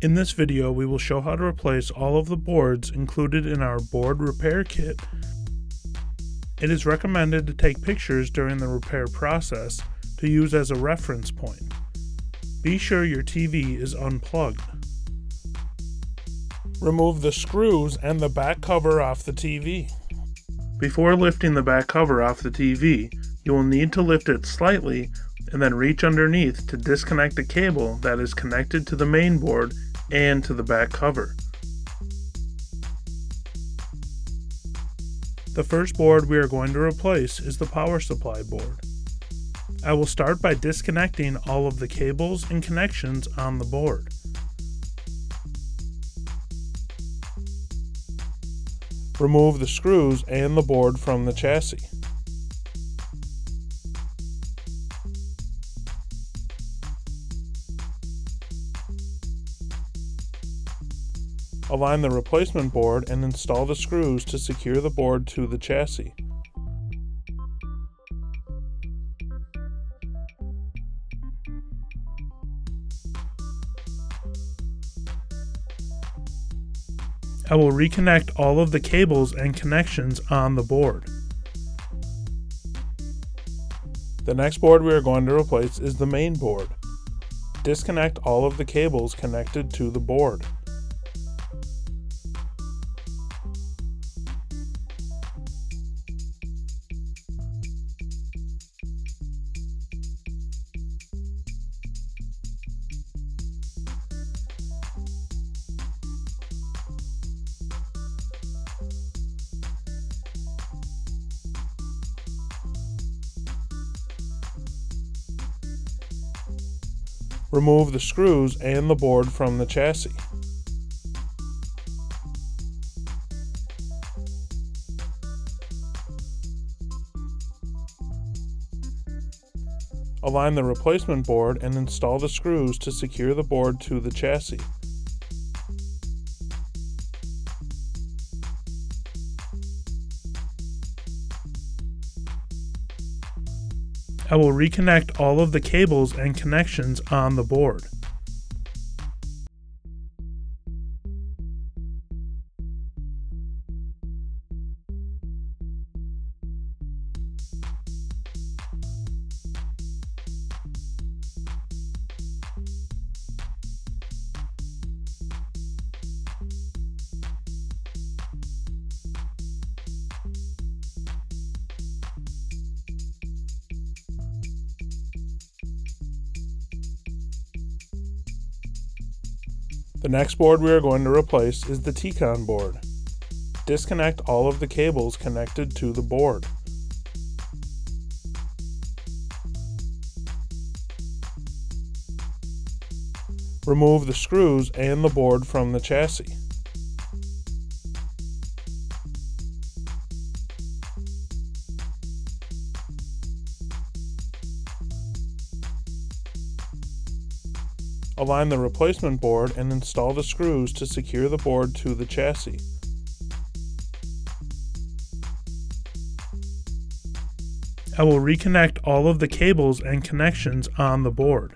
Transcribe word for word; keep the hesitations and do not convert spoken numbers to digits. In this video, we will show how to replace all of the boards included in our board repair kit. It is recommended to take pictures during the repair process to use as a reference point. Be sure your T V is unplugged. Remove the screws and the back cover off the T V. Before lifting the back cover off the T V, you will need to lift it slightly and then reach underneath to disconnect the cable that is connected to the main board and to the back cover. The first board we are going to replace is the power supply board. I will start by disconnecting all of the cables and connections on the board. Remove the screws and the board from the chassis. Align the replacement board and install the screws to secure the board to the chassis. I will reconnect all of the cables and connections on the board. The next board we are going to replace is the main board. Disconnect all of the cables connected to the board. Remove the screws and the board from the chassis. Align the replacement board and install the screws to secure the board to the chassis. I will reconnect all of the cables and connections on the board. The next board we are going to replace is the T-con board. Disconnect all of the cables connected to the board. Remove the screws and the board from the chassis. Align the replacement board and install the screws to secure the board to the chassis. I will reconnect all of the cables and connections on the board.